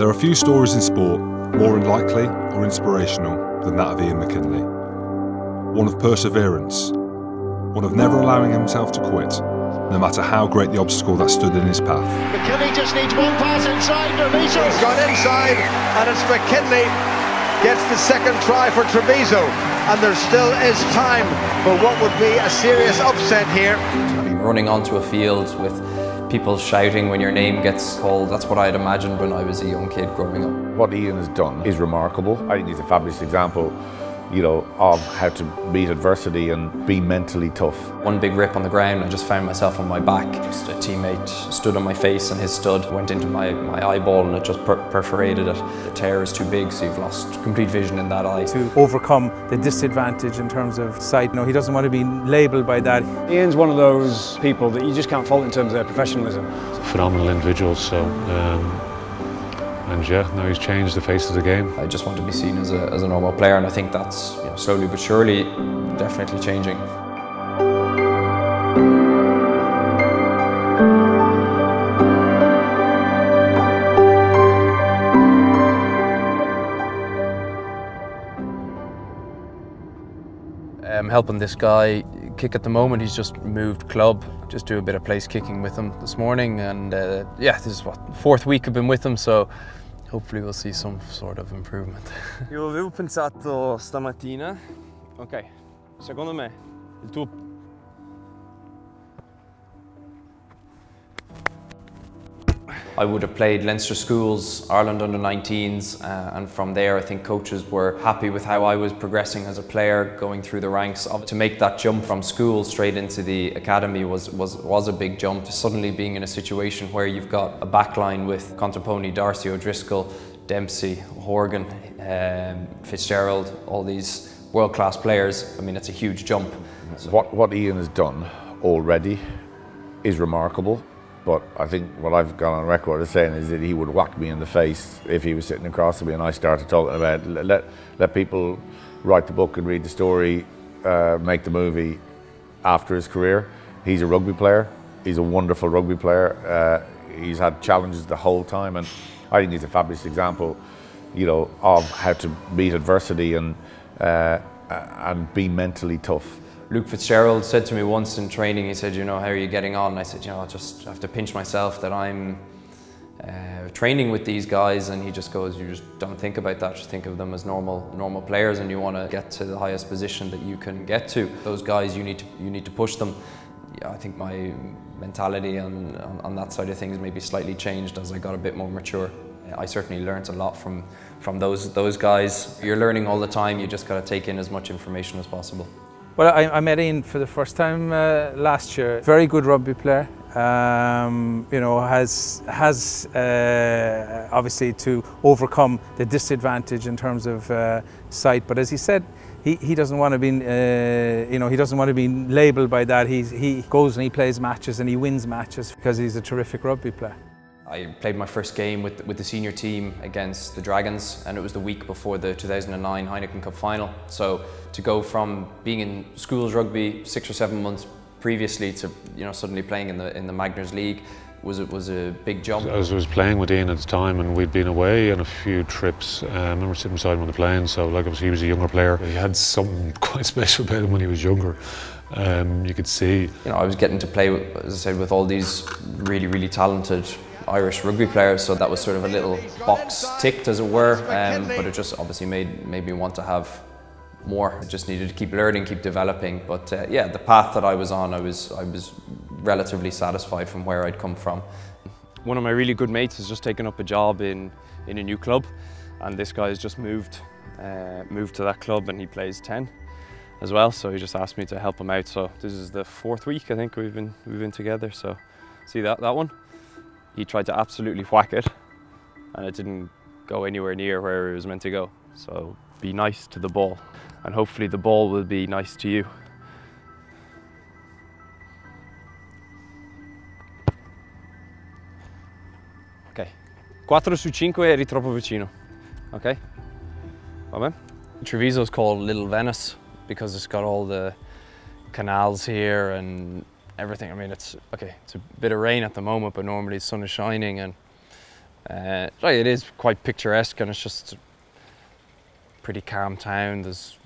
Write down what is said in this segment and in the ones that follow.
There are few stories in sport more unlikely or inspirational than that of Ian McKinley. One of perseverance, one of never allowing himself to quit, no matter how great the obstacle that stood in his path. McKinley just needs one pass inside, Treviso's gone inside, and it's McKinley gets the second try for Treviso, and there still is time for what would be a serious upset here. Running onto a field with people shouting when your name gets called, that's what I'd imagined when I was a young kid growing up. What Ian has done is remarkable. I think he's a fabulous example, you know, of how to meet adversity and be mentally tough. One big rip on the ground, I just found myself on my back. Just a teammate stood on my face and his stud went into my eyeball and it just perforated it. The tear is too big, so you've lost complete vision in that eye. To overcome the disadvantage in terms of sight, no, he doesn't want to be labelled by that. Ian's one of those people that you just can't fault in terms of their professionalism. Phenomenal individuals, so... And yeah, now he's changed the face of the game. I just want to be seen as a normal player, and I think that's, you know, slowly but surely definitely changing. I'm helping this guy kick at the moment. He's just moved club. Just do a bit of place kicking with him this morning, and yeah, this is what, the fourth week I've been with him, so hopefully we'll see some sort of improvement. Io avevo pensato stamattina, ok, secondo me il tuo... I would have played Leinster Schools, Ireland under-19s, and from there I think coaches were happy with how I was progressing as a player, going through the ranks. To make that jump from school straight into the academy was a big jump. To suddenly being in a situation where you've got a backline with Contraponi, Darcy O'Driscoll, Dempsey, Horgan, Fitzgerald, all these world-class players, I mean, it's a huge jump. So. What Ian has done already is remarkable. But I think what I've got on record as saying is that he would whack me in the face if he was sitting across from me and I started talking about it. Let people write the book and read the story, make the movie after his career. He's a rugby player. He's a wonderful rugby player. He's had challenges the whole time, and I think he's a fabulous example, you know, of how to meet adversity and be mentally tough. Luke Fitzgerald said to me once in training, he said, you know, how are you getting on? And I said, you know, I just have to pinch myself that I'm training with these guys. And he just goes, you just don't think about that. Just think of them as normal players, and you want to get to the highest position that you can get to. Those guys, you need to push them. Yeah, I think my mentality on that side of things maybe slightly changed as I got a bit more mature. I certainly learned a lot from those guys. You're learning all the time. You just got to take in as much information as possible. Well, I met Ian for the first time last year. Very good rugby player. You know, has obviously to overcome the disadvantage in terms of sight. But as he said, he doesn't want to be, you know, he doesn't want to be labelled by that. He goes and he plays matches and he wins matches because he's a terrific rugby player. I played my first game with the senior team against the Dragons, and it was the week before the 2009 Heineken Cup final. So to go from being in schools rugby 6 or 7 months previously to, you know, suddenly playing in the Magners League was a big jump. As I was playing with Ian at the time, and we'd been away on a few trips. I remember sitting beside him on the plane. So like, obviously he was a younger player. He had something quite special about him when he was younger. You could see. You know, I was getting to play, as I said, with all these really talented Irish rugby players, so that was sort of a little box ticked, as it were, but it just obviously made me want to have more. I just needed to keep learning, keep developing, but yeah, the path that I was on, I was relatively satisfied from where I'd come from. One of my really good mates has just taken up a job in a new club, and this guy has just moved to that club, and he plays 10 as well, so he just asked me to help him out. So this is the fourth week I think we've been together, so see that one? He tried to absolutely whack it, and it didn't go anywhere near where it was meant to go. So be nice to the ball, and hopefully the ball will be nice to you. Ok, 4 su 5 eri troppo vicino. Ok, va bene? Treviso's called Little Venice because it's got all the canals here and everything. I mean, it's okay, it's a bit of rain at the moment, but normally the sun is shining, and It is quite picturesque, and it's just a pretty calm town. There's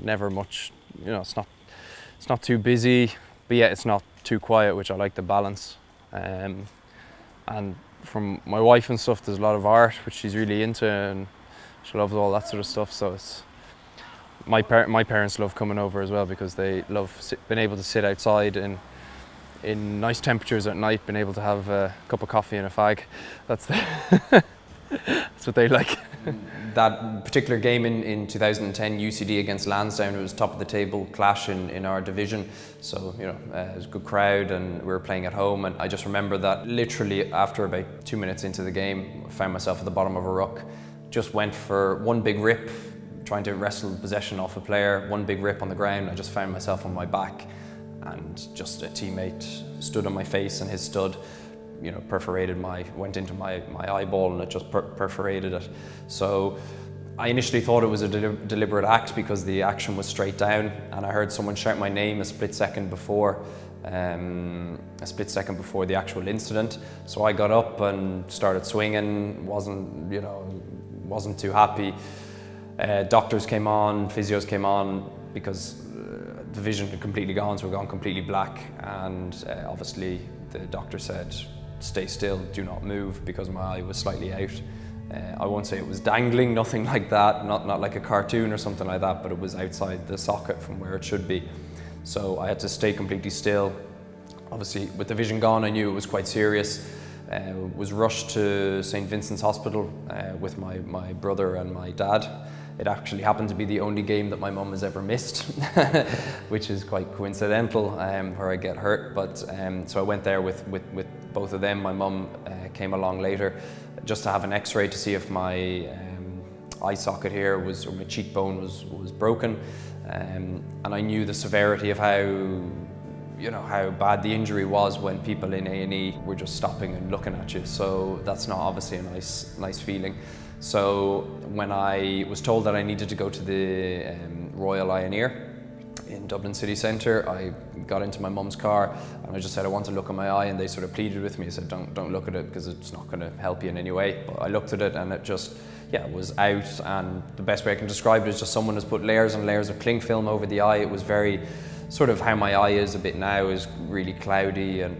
never much, you know, it's not too busy, but yet it's not too quiet, which I like the balance. And from my wife and stuff, there's a lot of art, which she's really into, and she loves all that sort of stuff. So it's my parents love coming over as well, because they love being able to sit outside and in nice temperatures at night, being able to have a cup of coffee and a fag. That's what they like. That particular game in 2010, UCD against Lansdowne, it was top of the table clash in our division. So, you know, it was a good crowd and we were playing at home, and I just remember that literally after about 2 minutes into the game, I found myself at the bottom of a ruck. Just went for one big rip, trying to wrestle possession off a player, one big rip on the ground. I just found myself on my back, and just a teammate stood on my face, and his stud, you know, went into my eyeball, and it just perforated it. So I initially thought it was a deliberate act, because the action was straight down, and I heard someone shout my name a split second before the actual incident. So I got up and started swinging. Wasn't too happy. Doctors came on, physios came on, because the vision had completely gone, so we'd gone completely black, and obviously the doctor said, stay still, do not move, because my eye was slightly out. I won't say it was dangling, nothing like that, not like a cartoon or something like that, but it was outside the socket from where it should be. So I had to stay completely still. Obviously, with the vision gone, I knew it was quite serious. Was rushed to St Vincent's Hospital with my brother and my dad. It actually happened to be the only game that my mum has ever missed, which is quite coincidental, where I get hurt. But so I went there with both of them. My mum came along later just to have an x-ray to see if my eye socket here or my cheekbone was broken. And I knew the severity of how bad the injury was when people in A&E were just stopping and looking at you. So that's not obviously a nice feeling. So when I was told that I needed to go to the Royal Eye and Ear in Dublin city centre, I got into my mum's car and I just said, I want to look at my eye, and they sort of pleaded with me. I said, don't look at it, because it's not going to help you in any way. But I looked at it, and it just, yeah, it was out, and the best way I can describe it is just someone has put layers and layers of cling film over the eye. It was very, sort of how my eye is a bit now, is really cloudy, and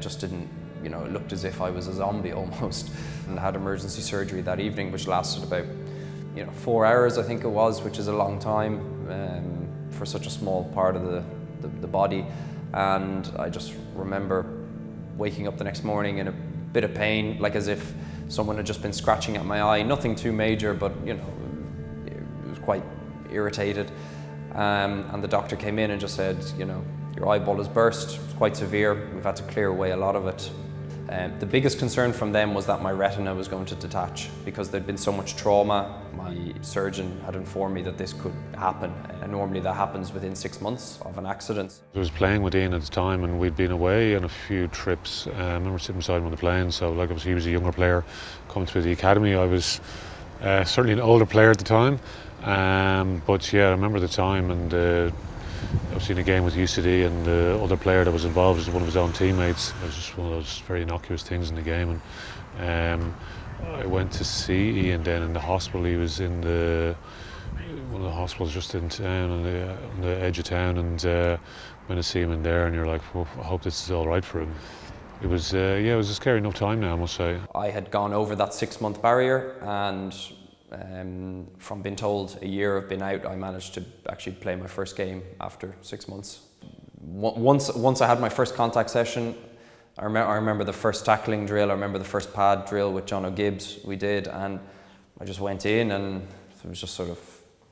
just didn't, you know, it looked as if I was a zombie almost. And I had emergency surgery that evening, which lasted about, you know, 4 hours, I think it was, which is a long time for such a small part of the body. And I just remember waking up the next morning in a bit of pain, like as if someone had just been scratching at my eye. Nothing too major, but, you know, it was quite irritated. And the doctor came in and just said, you know, your eyeball has burst, it's quite severe, we've had to clear away a lot of it. The biggest concern from them was that my retina was going to detach, because there'd been so much trauma. My surgeon had informed me that this could happen, and normally that happens within 6 months of an accident. I was playing with Ian at the time, and we'd been away on a few trips. I remember sitting beside him on the plane, so like obviously he was a younger player coming through the academy. I was certainly an older player at the time, but yeah, I remember the time, and I've seen a game with UCD, and the other player that was involved was one of his own teammates. It was just one of those very innocuous things in the game. And I went to see Ian then in the hospital. He was in one of the hospitals just in town, on the edge of town, and went to see him in there, and you're like, well, I hope this is all right for him. It was, yeah, it was a scary enough time now, I must say. I had gone over that 6 month barrier, and from being told a year of being out, I managed to actually play my first game after 6 months. Once I had my first contact session, I remember the first tackling drill, I remember the first pad drill with John O'Gibbs we did, and I just went in, and it was just sort of,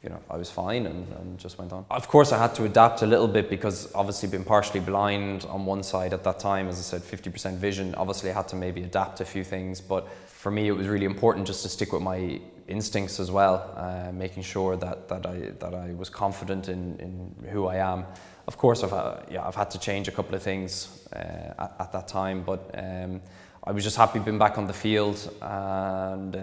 you know, I was fine, and just went on. Of course I had to adapt a little bit, because obviously being partially blind on one side at that time, as I said, 50% vision, obviously I had to maybe adapt a few things, but for me it was really important just to stick with my instincts as well, making sure that I was confident in who I am. Of course, I've had to change a couple of things at that time, but I was just happy being back on the field, and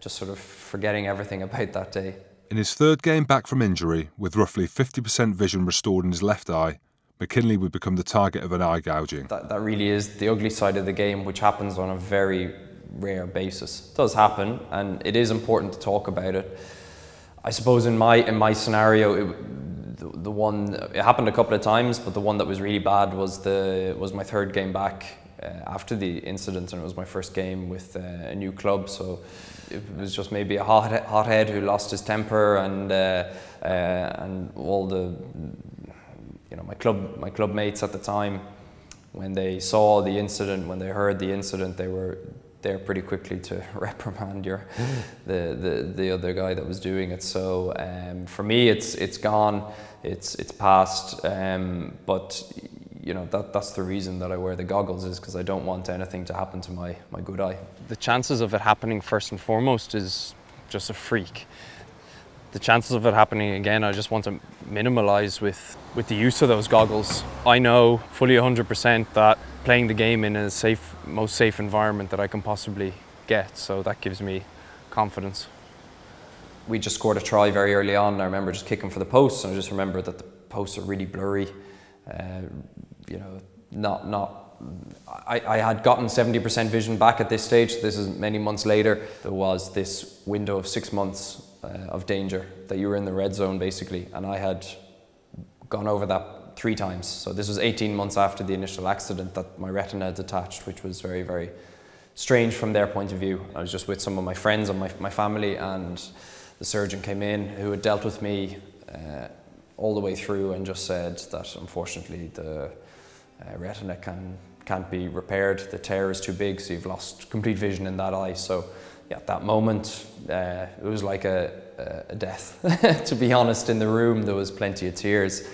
just sort of forgetting everything about that day. In his third game back from injury, with roughly 50% vision restored in his left eye, McKinley would become the target of an eye gouging. That really is the ugly side of the game, which happens on a very rare basis. It does happen, and it is important to talk about it. I suppose in my scenario, the one, it happened a couple of times, but the one that was really bad was my third game back after the incident, and it was my first game with a new club. So it was just maybe a hothead who lost his temper, and all the, you know, my club mates at the time, when they saw the incident, when they heard the incident, they were there pretty quickly to reprimand the other guy that was doing it. So for me, it's gone, it's past. But you know, that's the reason that I wear the goggles, is because I don't want anything to happen to my good eye. The chances of it happening, first and foremost, is just a freak. The chances of it happening again, I just want to minimalise with the use of those goggles. I know fully 100% that playing the game in a safe, most safe environment that I can possibly get, so that gives me confidence. We just scored a try very early on, and I remember just kicking for the posts, and I just remember that the posts are really blurry. You know, I had gotten 70% vision back at this stage. So this is many months later. There was this window of 6 months of danger that you were in the red zone basically, and I had gone over that 3 times. So this was 18 months after the initial accident that my retina had detached, which was very, very strange from their point of view. I was just with some of my friends and my family, and the surgeon came in who had dealt with me all the way through, and just said that unfortunately the retina can't be repaired. The tear is too big, so you've lost complete vision in that eye. So yeah, at that moment, it was like a death. To be honest, in the room there was plenty of tears,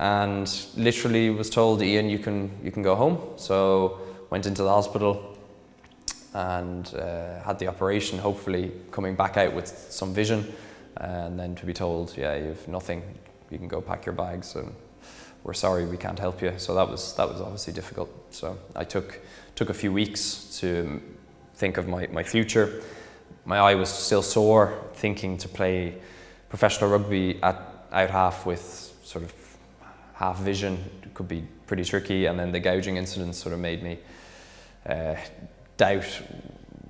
and literally was told, Ian, you can go home. So went into the hospital and had the operation, hopefully coming back out with some vision, and then to be told, yeah, you've nothing. You can go pack your bags, and we're sorry, we can't help you. So that was obviously difficult. So I took a few weeks to think of my future. My eye was still sore, thinking to play professional rugby at out half with sort of half vision could be pretty tricky. And then the gouging incident sort of made me doubt,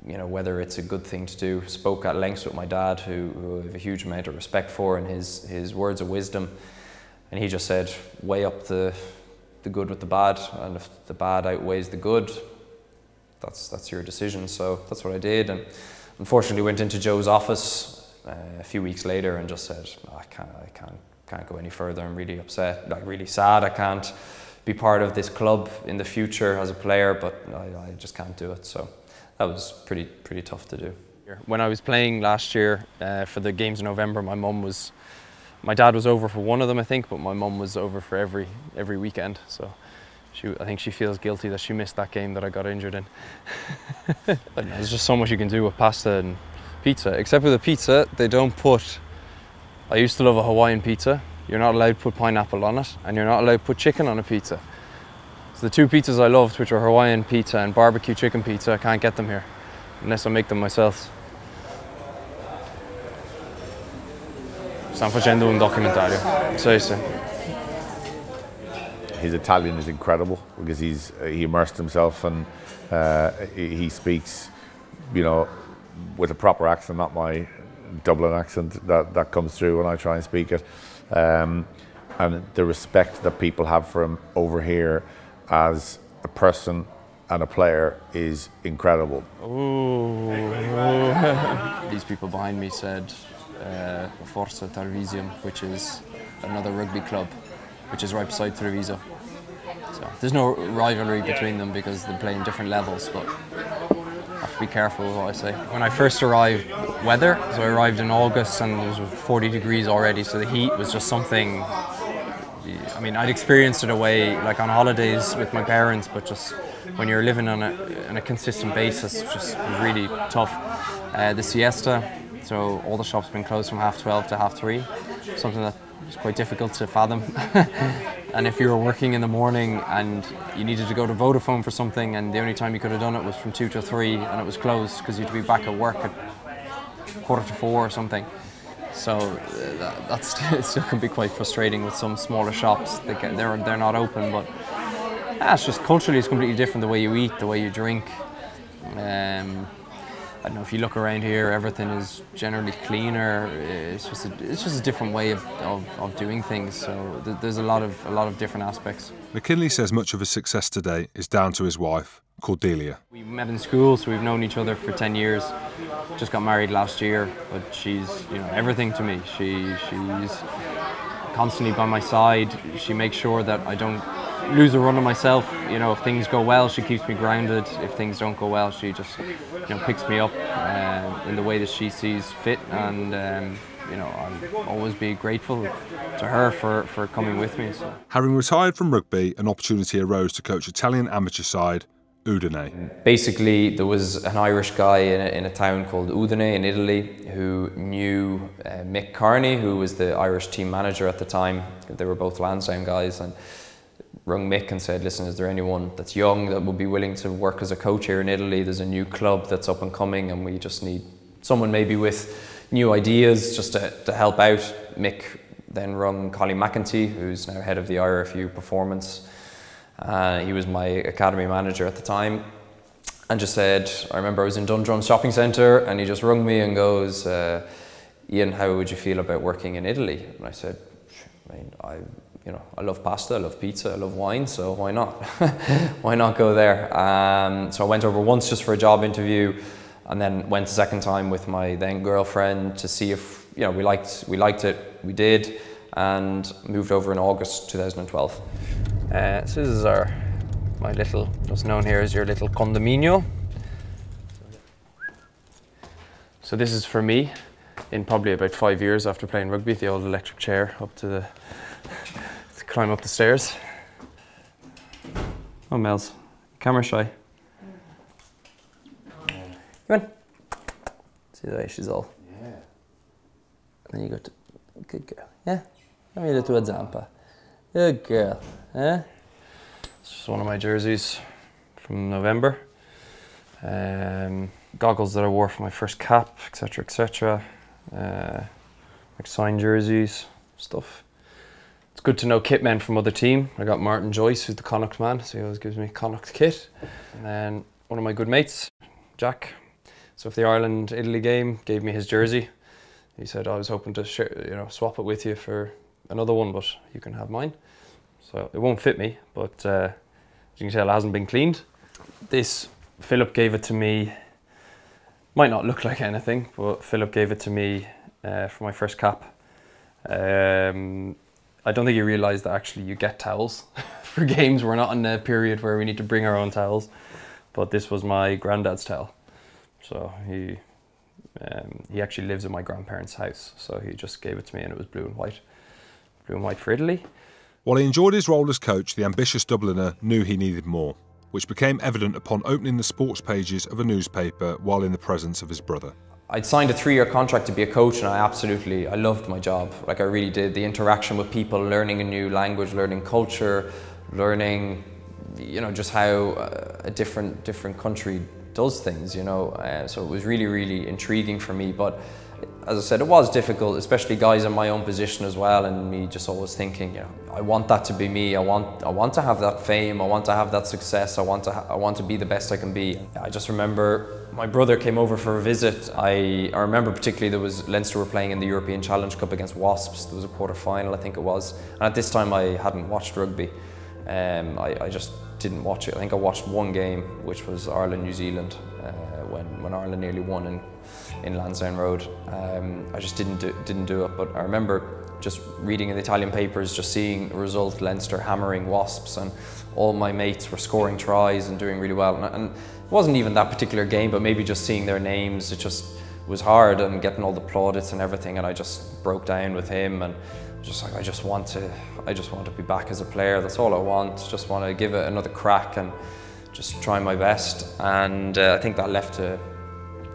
you know, whether it's a good thing to do. Spoke at length with my dad, who I have a huge amount of respect for, and his words of wisdom. And he just said, weigh up the good with the bad, and if the bad outweighs the good, that's your decision. So that's what I did, and unfortunately went into Joe's office a few weeks later and just said, oh, I can't go any further. I'm really upset, like really sad. I can't be part of this club in the future as a player, but I just can't do it. So that was pretty tough to do. When I was playing last year for the games in November, my dad was over for one of them, I think, but my mum was over for every weekend. So I think she feels guilty that she missed that game that I got injured in. There's just so much you can do with pasta and pizza. Except with the pizza, they don't put... I used to love a Hawaiian pizza. You're not allowed to put pineapple on it, and you're not allowed to put chicken on a pizza. So the two pizzas I loved, which are Hawaiian pizza and barbecue chicken pizza, I can't get them here unless I make them myself. Stanno facendo un documentario. So. His Italian is incredible, because he immersed himself, and he speaks, you know, with a proper accent, not my Dublin accent that comes through when I try and speak it. And the respect that people have for him over here as a person and a player is incredible. Ooh. These people behind me said, Forza Tarvisium, which is another rugby club, which is right beside Treviso. So there's no rivalry between them because they play in different levels, but I have to be careful with what I say. When I first arrived, weather, so I arrived in August and it was 40 degrees already, so the heat was just something, I mean, I'd experienced it away, like on holidays with my parents, but just when you're living on a consistent basis, it's just really tough. The siesta, so all the shops have been closed from 12:30 to 3:30, something that was quite difficult to fathom. And if you were working in the morning and you needed to go to Vodafone for something, and the only time you could have done it was from 2 to 3, and it was closed because you had to be back at work at 3:45 or something. So it still can be quite frustrating with some smaller shops. They're not open, but yeah, it's just culturally it's completely different, the way you eat, the way you drink. I don't know, if you look around here, everything is generally cleaner. It's just a different way of doing things. So there's a lot of different aspects. McKinley says much of his success today is down to his wife, Cordelia. We met in school, so we've known each other for 10 years. Just got married last year, but she's, you know, everything to me. She's constantly by my side. She makes sure that I don't lose a run of myself. You know, if things go well, she keeps me grounded. If things don't go well, she just, you know, picks me up in the way that she sees fit. And you know, I'll always be grateful to her for coming with me. So. Having retired from rugby, an opportunity arose to coach Italian amateur side Udine. Basically, there was an Irish guy in a town called Udine in Italy who knew Mick Kearney, who was the Irish team manager at the time. They were both Lansdowne guys, and rung Mick and said, listen, is there anyone that's young that would be willing to work as a coach here in Italy? There's a new club that's up and coming and we just need someone maybe with new ideas just to help out. Mick then rung Colm McEntee, who's now head of the IRFU performance. He was my academy manager at the time, and just said, I remember I was in Dundrum Shopping Centre and he just rung me and goes, Ian, how would you feel about working in Italy? And I said, I love pasta, I love pizza, I love wine, so why not? Why not go there? So I went over once just for a job interview, and then went a second time with my then girlfriend to see if, you know, we liked it. We did, and moved over in August 2012. So this is my little, what's known here as your little condominio. So this is for me, in probably about 5 years after playing rugby, the old electric chair up to the, to climb up the stairs. Oh, Mel's camera shy. Come on. See the way she's all. Yeah. And then you go to, good girl, yeah? Give me a little zampa. Good girl, yeah? It's just one of my jerseys from November. Goggles that I wore for my first cap, etc., etc. Like signed jerseys, stuff. It's good to know kit men from other team. I got Martin Joyce, who's the Connacht man, so he always gives me Connacht kit. And then one of my good mates, Jack. So for the Ireland-Italy game, gave me his jersey. He said, I was hoping to swap it with you for another one, but you can have mine. So it won't fit me, but as you can tell, it hasn't been cleaned. This, Philip gave it to me. Might not look like anything, but Philip gave it to me for my first cap. I don't think you realise that actually you get towels for games. We're not in a period where we need to bring our own towels, but this was my granddad's towel. So he actually lives in my grandparents' house, so he just gave it to me and it was blue and white for Italy. While he enjoyed his role as coach, the ambitious Dubliner knew he needed more, which became evident upon opening the sports pages of a newspaper while in the presence of his brother. I'd signed a 3-year contract to be a coach, and I loved my job. Like, I really did. The interaction with people, learning a new language, learning culture, learning, you know, just how a different country does things, you know. So it was really, really intriguing for me. But as I said, it was difficult, especially guys in my own position as well, and me just always thinking, you know, I want that to be me. I want to have that fame. I want to have that success. I want to be the best I can be. I just remember my brother came over for a visit. I remember particularly Leinster were playing in the European Challenge Cup against Wasps. There was a quarter-final, I think it was. And at this time I hadn't watched rugby. I just didn't watch it. I think I watched one game, which was Ireland-New Zealand, when Ireland nearly won in Lansdowne Road. I just didn't do it, but I remember just reading in the Italian papers, just seeing the result, Leinster hammering Wasps, and all my mates were scoring tries and doing really well. And it wasn't even that particular game, but maybe just seeing their names, it just was hard, and getting all the plaudits and everything, and I just broke down with him, and just like, I just want to be back as a player. That's all I want. Just want to give it another crack and just try my best. And I think that left a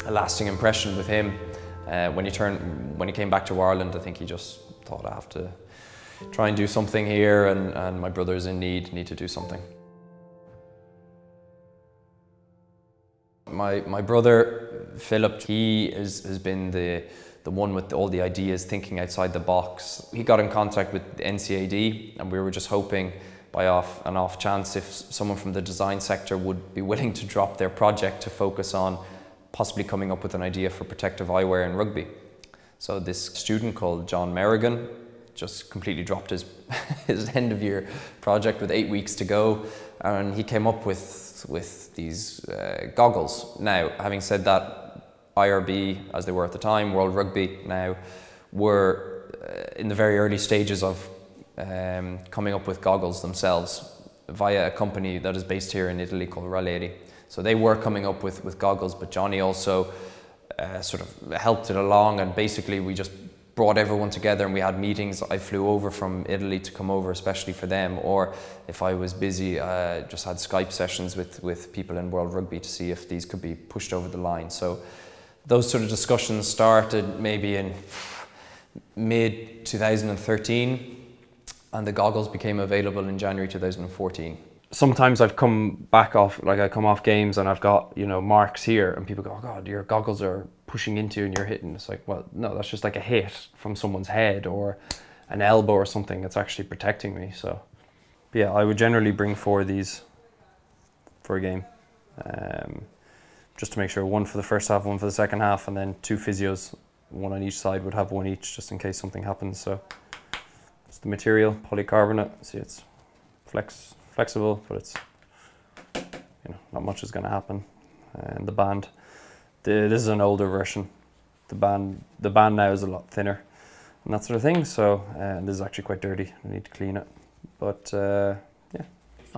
lasting impression with him. When he came back to Ireland, I think he just thought, I have to try and do something here, and my brother's in need to do something. My brother, Philip, he has been the one with all the ideas, thinking outside the box. He got in contact with the NCAD, and we were just hoping by an off chance if someone from the design sector would be willing to drop their project to focus on possibly coming up with an idea for protective eyewear in rugby. So this student called John Merrigan just completely dropped his end of year project with 8 weeks to go, and he came up with these goggles. Now, having said that, IRB, as they were at the time, World Rugby now, were in the very early stages of coming up with goggles themselves via a company that is based here in Italy called Raleri. So they were coming up with goggles, but Johnny also sort of helped it along, and basically we just brought everyone together and we had meetings. I flew over from Italy to come over especially for them, or if I was busy, just had Skype sessions with people in World Rugby to see if these could be pushed over the line. So those sort of discussions started maybe in mid-2013, and the goggles became available in January 2014. Sometimes I've come back off, like I come off games and I've got, you know, marks here, and people go, oh God, your goggles are pushing into and you're hitting. It's like, well, no, that's just like a hit from someone's head or an elbow or something that's actually protecting me. So yeah, I would generally bring 4 of these for a game, just to make sure, 1 for the first half, 1 for the second half, and then 2 physios, 1 on each side, would have 1 each just in case something happens. So it's the material, polycarbonate. See, it's flexible, but it's, you know, not much is going to happen. And the band, this is an older version. The band now is a lot thinner and that sort of thing. So this is actually quite dirty. I need to clean it. But yeah,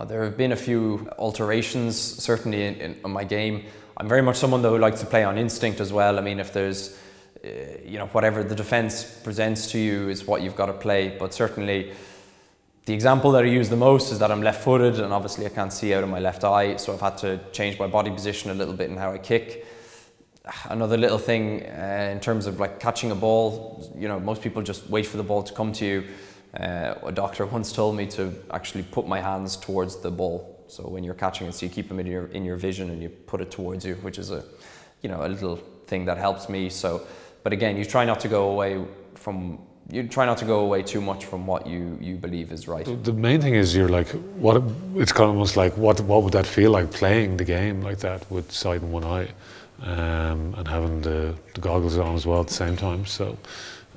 there have been a few alterations certainly in my game. I'm very much someone though who likes to play on instinct as well. I mean, if there's you know, whatever the defense presents to you is what you've got to play. But certainly, the example that I use the most is that I'm left-footed, and obviously I can't see out of my left eye, so I've had to change my body position a little bit in how I kick. Another little thing in terms of like catching a ball, you know, most people just wait for the ball to come to you. A doctor once told me to actually put my hands towards the ball, so when you're catching it, so you keep them in your vision and you put it towards you, which is a, you know, a little thing that helps me. So, but again, you try not to go away from. You try not to go away too much from what you believe is right. The main thing is you're like, what, it's kind of almost like, what would that feel like playing the game like that with sight in one eye, and having the goggles on as well at the same time. So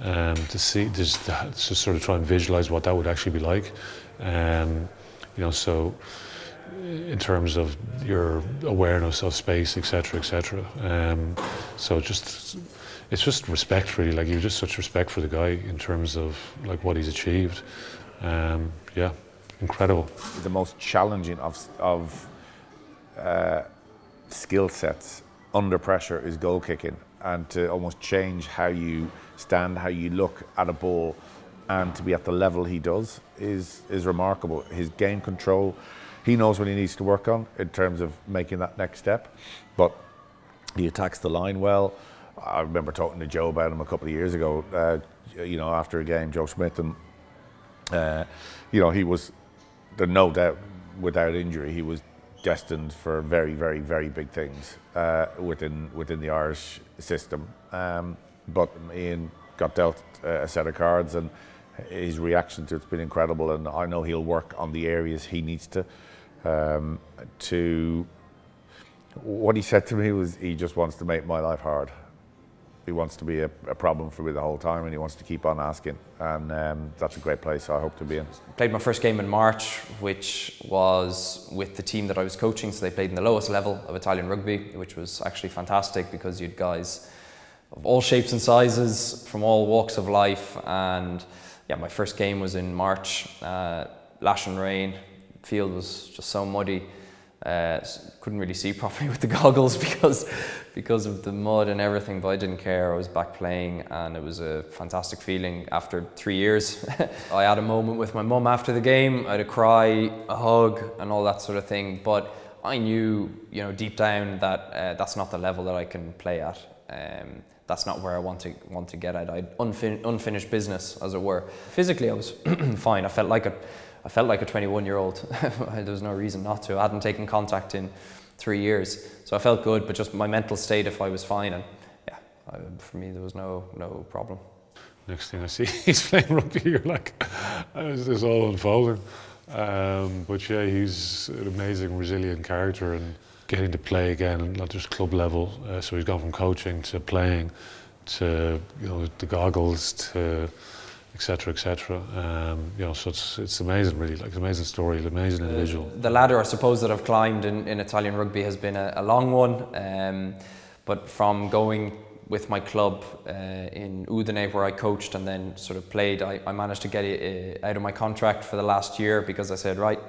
to see, just sort of try and visualize what that would actually be like. You know, so in terms of your awareness of space, etc., etc. So just. It's just respect, really. Like, you've just such respect for the guy in terms of like what he's achieved. Yeah, incredible. The most challenging of skill sets under pressure is goal kicking, and to almost change how you stand, how you look at a ball, and to be at the level he does is remarkable. His game control, he knows what he needs to work on in terms of making that next step, but he attacks the line well. I remember talking to Joe about him a couple of years ago, you know, after a game, Joe Smith, and, you know, he was, no doubt, without injury, he was destined for very, very, very big things within the Irish system. But Ian got dealt a set of cards, and his reaction to it's been incredible, and I know he'll work on the areas he needs to. What he said to me was, he just wants to make my life hard. He wants to be a problem for me the whole time, and he wants to keep on asking, and that's a great place I hope to be in. I played my first game in March, which was with the team that I was coaching, so they played in the lowest level of Italian rugby, which was actually fantastic because you had guys of all shapes and sizes from all walks of life, and yeah, my first game was in March, lash and rain, the field was just so muddy. Couldn't really see properly with the goggles because of the mud and everything, but I didn't care. I was back playing, and it was a fantastic feeling after 3 years. I had a moment with my mum after the game. I had a cry, a hug, and all that sort of thing, but I knew, you know, deep down that that's not the level that I can play at. That's not where I want to get at. I had unfinished business, as it were. Physically, I was fine. I felt like a 21-year-old. There was no reason not to. I hadn't taken contact in 3 years, so I felt good. But just my mental state, if I was fine, and yeah, for me there was no problem. Next thing I see, he's playing rugby. You're like, how is this all unfolding? But yeah, he's an amazing, resilient character, and getting to play again, not just club level. So he's gone from coaching to playing to, you know, the goggles to et cetera, et cetera. You know, so it's amazing, really. Like, it's an amazing story, an amazing individual. The ladder, I suppose, that I've climbed in Italian rugby has been a long one. But from going with my club in Udine, where I coached and then sort of played, I managed to get it out of my contract for the last year, because I said, right,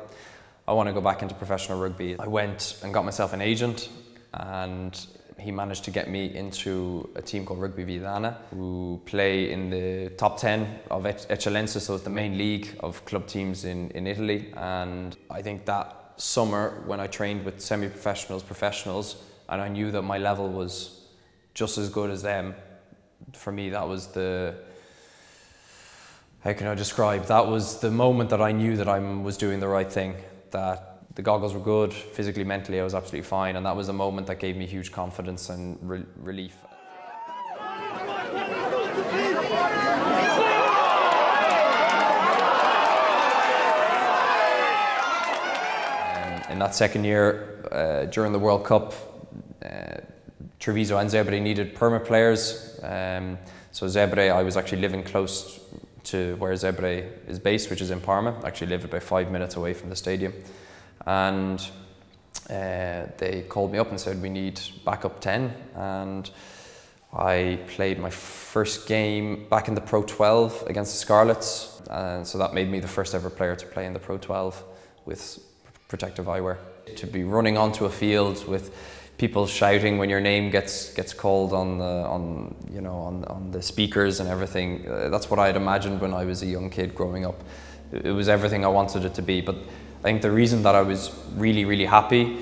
I want to go back into professional rugby. I went and got myself an agent, and he managed to get me into a team called Rugby Vidana, who play in the top 10 of Eccellenza, so it's the main league of club teams in Italy. And I think that summer, when I trained with semi-professionals, professionals, and I knew that my level was just as good as them, for me that was the, how can I describe, that was the moment that I knew that I was doing the right thing, that the goggles were good, physically, mentally I was absolutely fine, and that was a moment that gave me huge confidence and relief. And in that second year, during the World Cup, Treviso and Zebre needed perma players, so Zebre, I was actually living close to where Zebre is based, which is in Parma. I actually lived about 5 minutes away from the stadium, and they called me up and said, we need backup 10, and I played my first game back in the Pro 12 against the Scarlets, and so that made me the first ever player to play in the Pro 12 with protective eyewear. To be running onto a field with people shouting when your name gets called on the speakers and everything. That's what I had imagined when I was a young kid growing up. It was everything I wanted it to be. But I think the reason that I was really, really happy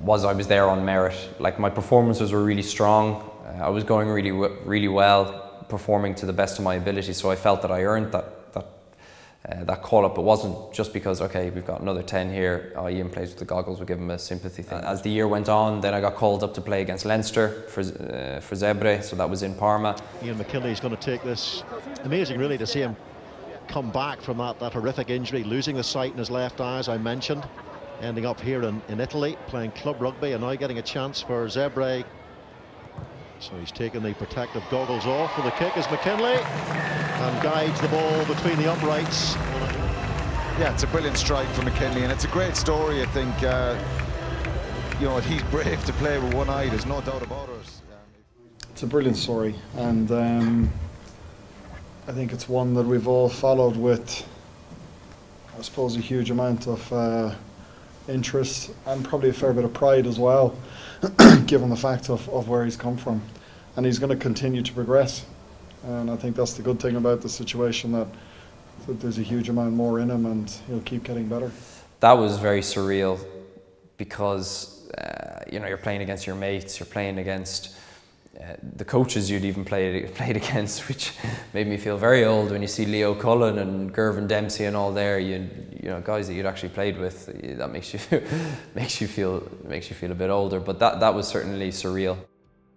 was I was there on merit. Like, my performances were really strong. I was going really, really well, performing to the best of my ability. So I felt that I earned that call up. It wasn't just because, okay, we've got another 10 here, oh, Ian plays with the goggles, we'll give him a sympathy thing. As the year went on, then I got called up to play against Leinster for Zebre, so that was in Parma. Ian McKinley is going to take this. Amazing, really, to see him come back from that horrific injury, losing the sight in his left eye, as I mentioned, ending up here in Italy, playing club rugby, and now getting a chance for Zebre. So he's taken the protective goggles off for the kick as McKinley, and guides the ball between the uprights. Yeah, it's a brilliant strike for McKinley, and it's a great story. I think, you know, if he's brave to play with one eye, there's no doubt about it. It's a brilliant story, and I think it's one that we've all followed with, I suppose, a huge amount of interest, and probably a fair bit of pride as well, given the fact of where he's come from. And he's going to continue to progress, and I think that's the good thing about the situation, that there's a huge amount more in him, and he'll keep getting better. That was very surreal, because you know, you're playing against your mates, you're playing against the coaches you'd even played against, which made me feel very old when you see Leo Cullen and Gervin Dempsey and all there. You know, guys that you'd actually played with. That makes you makes you feel a bit older. But that was certainly surreal.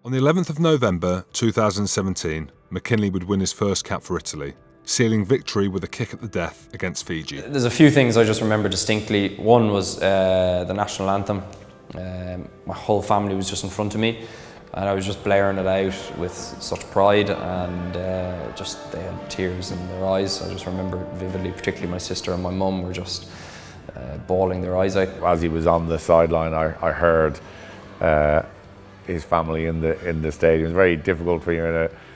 On the 11th of November 2017, McKinley would win his first cap for Italy, sealing victory with a kick at the death against Fiji. There's a few things I just remember distinctly. One was the national anthem. My whole family was just in front of me, and I was just blaring it out with such pride, and just they had tears in their eyes. I just remember it vividly, particularly my sister and my mum were just bawling their eyes out. As he was on the sideline, I heard his family in the stadium. It's very difficult for you in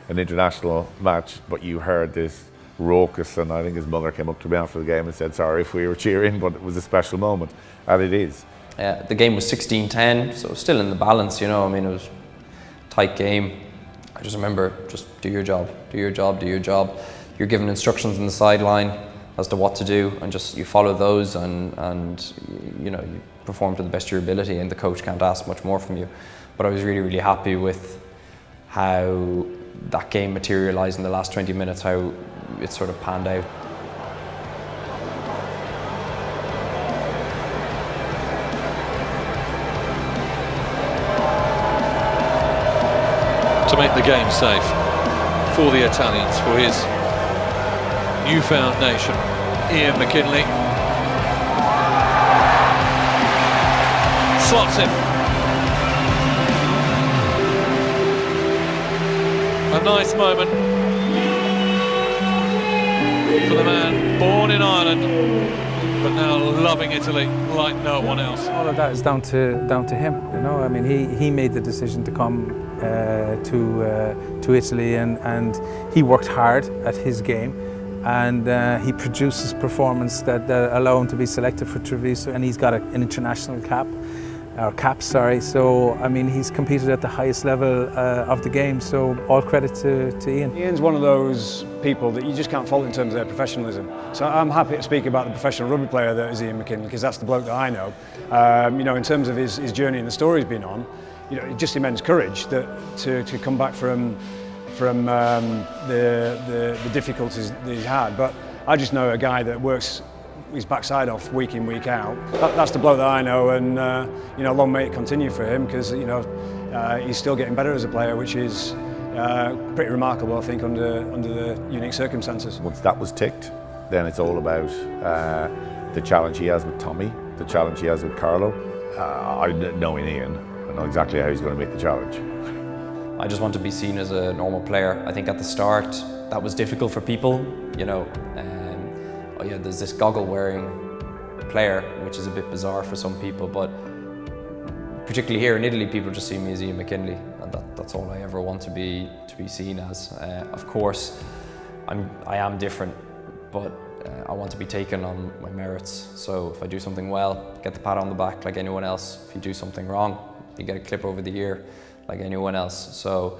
an international match, but you heard this raucous, and I think his mother came up to me after the game and said, sorry if we were cheering, but it was a special moment, and it is. The game was 16-10, so still in the balance, you know, I mean, it was tight game. I just remember, just do your job, do your job, do your job. You're given instructions on the sideline as to what to do, and just you follow those, and you know, you perform to the best of your ability, and the coach can't ask much more from you. But I was really, really happy with how that game materialised in the last 20 minutes, how it sort of panned out. To make the game safe for the Italians, for his newfound nation, Ian McKinley. slots him. A nice moment for the man born in Ireland, but now loving Italy like no one else. All of that is down to him, you know. I mean, he made the decision to come to Italy, and he worked hard at his game, and he produces performance that allow him to be selected for Treviso, and he's got an international cap, or caps, sorry. So I mean, he's competed at the highest level of the game, so all credit to Ian. Ian's one of those people that you just can't fault in terms of their professionalism. So I'm happy to speak about the professional rugby player that is Ian McKinley, because that's the bloke that I know. You know, in terms of his journey and the story he's been on, you know, just immense courage that to come back from the difficulties that he's had. But I just know a guy that works his backside off week in, week out. That's the bloke that I know, and you know, long may it continue for him, because you know, he's still getting better as a player, which is pretty remarkable, I think, under the unique circumstances. Once that was ticked, then it's all about the challenge he has with Tommy, the challenge he has with Carlo. Knowing Ian, I know exactly how he's going to meet the challenge. I just want to be seen as a normal player. I think at the start that was difficult for people, you know. Yeah, there's this goggle-wearing player, which is a bit bizarre for some people, but particularly here in Italy, people just see me as Ian McKinley, and that's all I ever want to be seen as. Of course, I am different, but I want to be taken on my merits. So if I do something well, get the pat on the back like anyone else. If you do something wrong, you get a clip over the ear like anyone else. So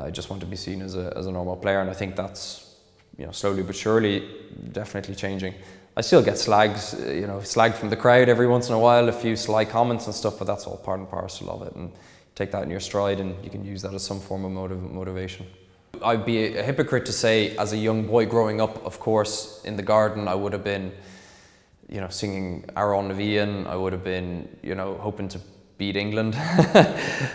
I just want to be seen as a normal player, and I think that's, you know, slowly but surely, definitely changing. I still get slags, you know, slag from the crowd every once in a while, a few sly comments and stuff, but that's all part and parcel of it, and take that in your stride, and you can use that as some form of motivation. I'd be a hypocrite to say, as a young boy growing up, of course, in the garden, I would have been, you know, singing Aaron Levian, I would have been, you know, hoping to beat England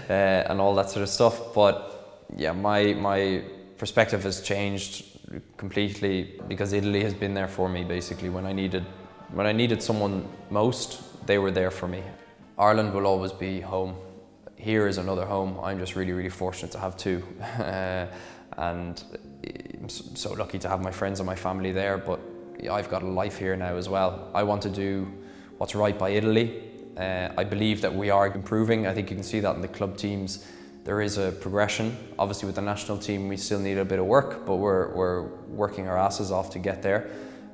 and all that sort of stuff. But yeah, my perspective has changed completely, because Italy has been there for me basically when I needed someone most. They were there for me. Ireland will always be home. Here is another home. I'm just really fortunate to have two, and I'm so lucky to have my friends and my family there, but I've got a life here now as well. I want to do what's right by Italy. I believe that we are improving. I think you can see that in the club teams. There is a progression. Obviously with the national team we still need a bit of work, but we're working our asses off to get there.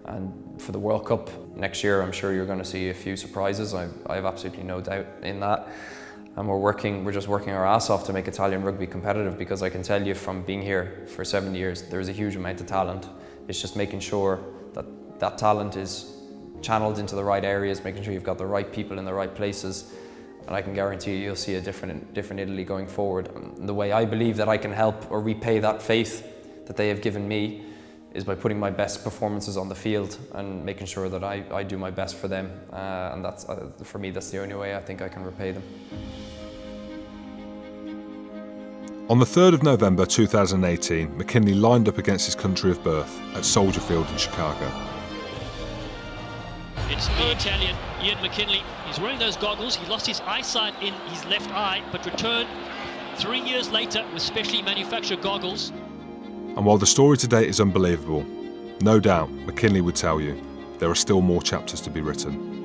And for the World Cup next year, I'm sure you're going to see a few surprises. I have absolutely no doubt in that. And we're just working our ass off to make Italian rugby competitive, because I can tell you from being here for 7 years, there's a huge amount of talent. It's just making sure that talent is channeled into the right areas, making sure you've got the right people in the right places. And I can guarantee you'll see a different Italy going forward. And the way I believe that I can help or repay that faith that they have given me is by putting my best performances on the field and making sure that I do my best for them. And that's, for me, that's the only way I think I can repay them. On the 3rd of November 2018, McKinley lined up against his country of birth at Soldier Field in Chicago. It's no Italian, Ian McKinley. He's wearing those goggles. He lost his eyesight in his left eye, but returned 3 years later with specially manufactured goggles. And while the story today is unbelievable, no doubt McKinley would tell you there are still more chapters to be written.